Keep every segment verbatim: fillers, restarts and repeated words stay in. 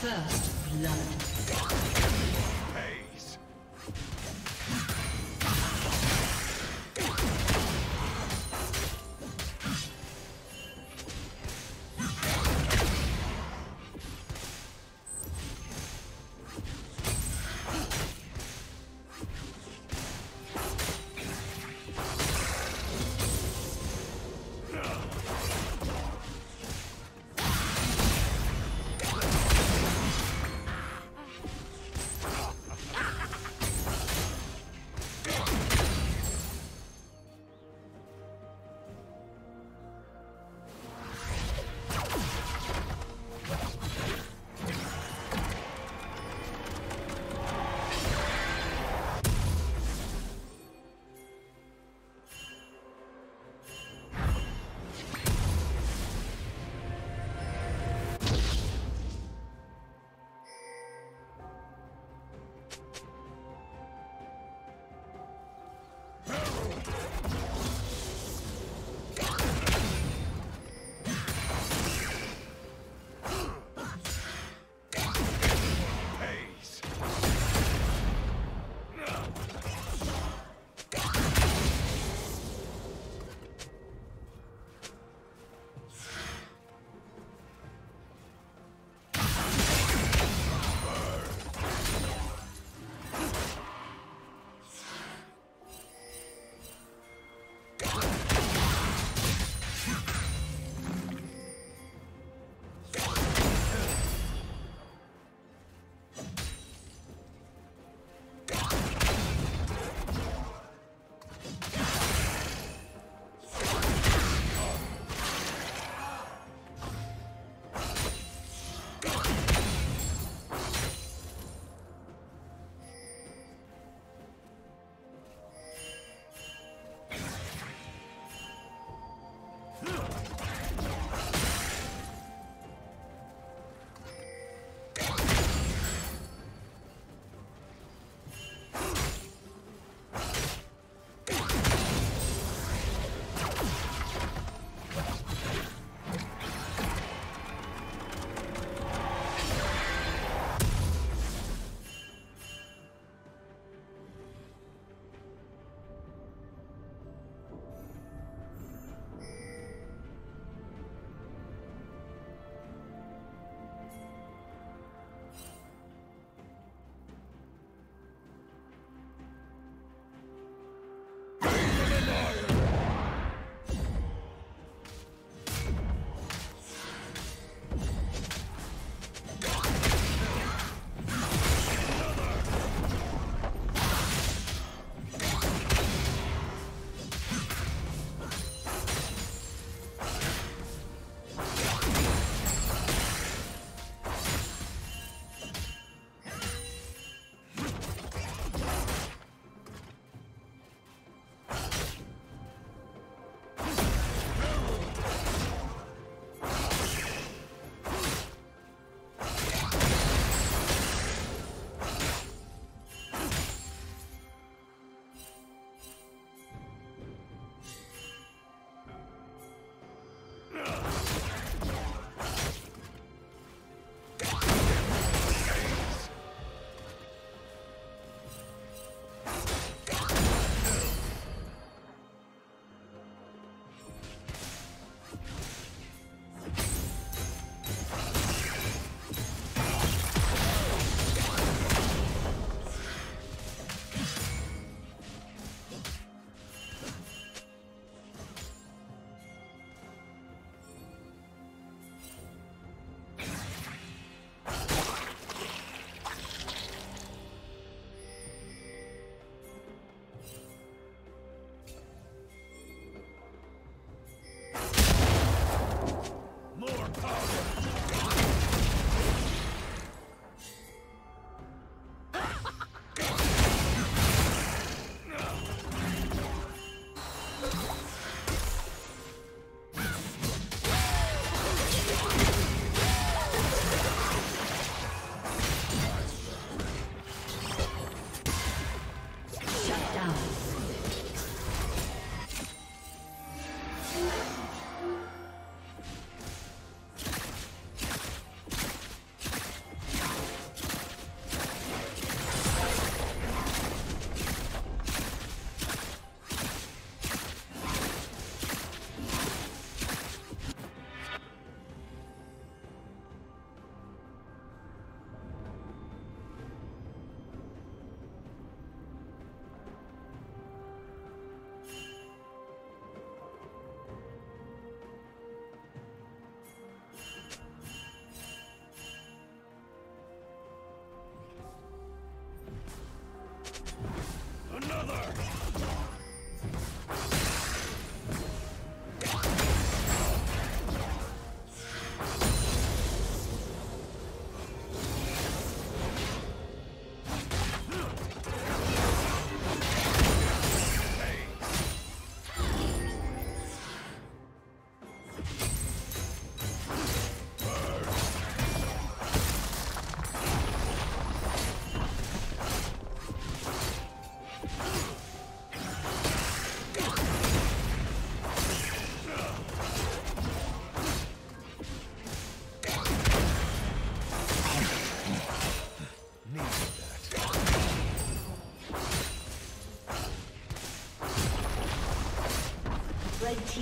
First blood. Oh.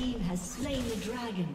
team has slain the dragon.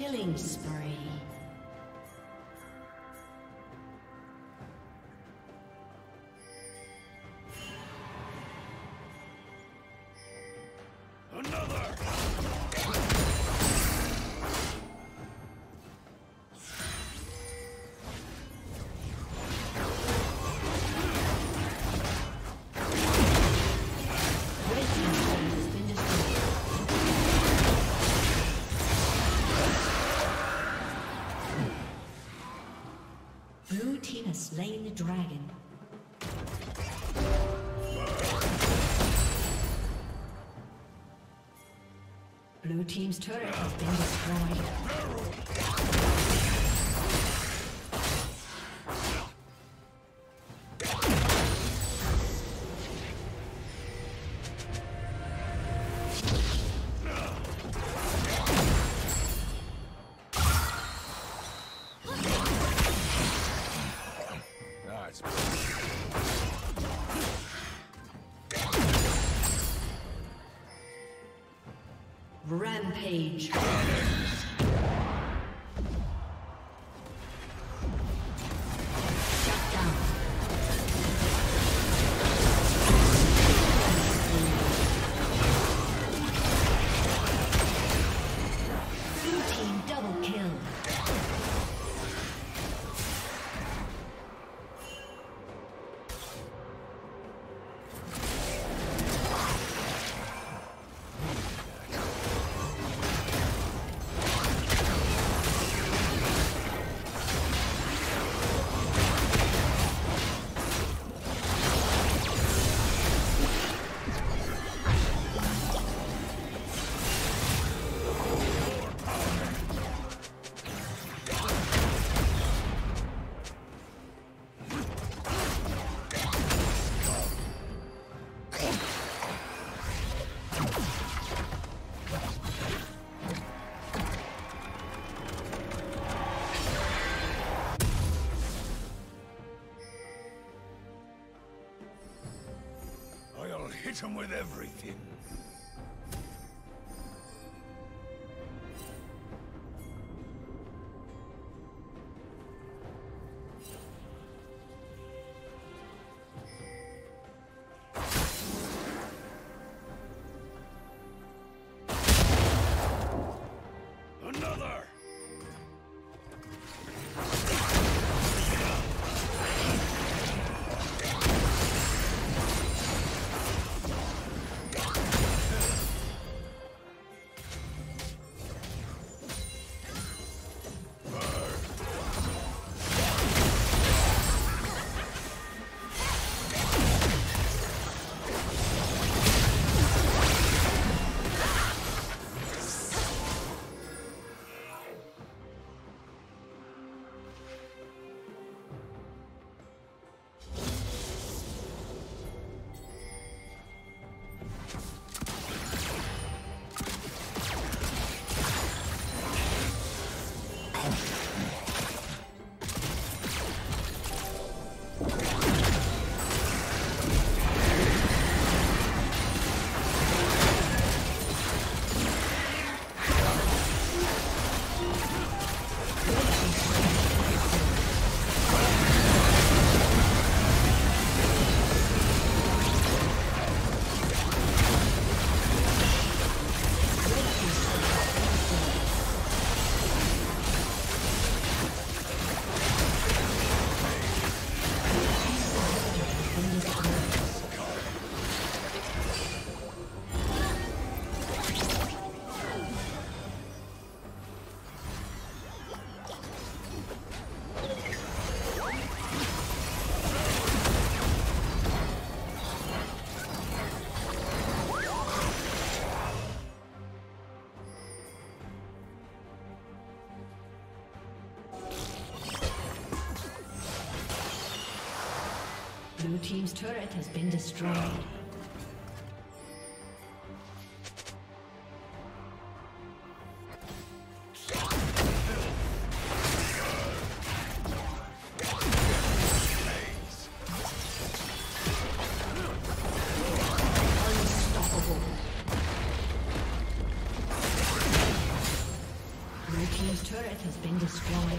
Killing spree. Slain the dragon. Blue team's turret has been destroyed. Rampage. Hit him with everything. Blue team's turret has been destroyed. Unstoppable. Blue team's turret has been destroyed.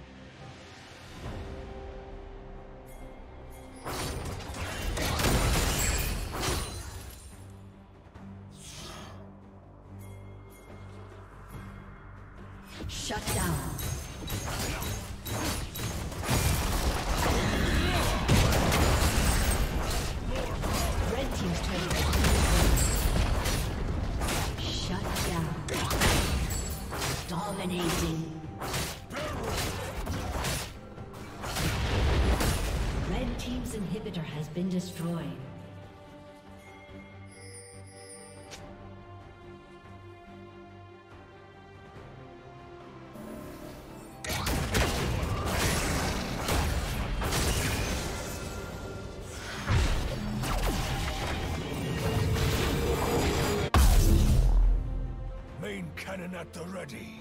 Shut down. Red Team's turret. Shut down. Dominating. Red Team's inhibitor has been destroyed. At the ready.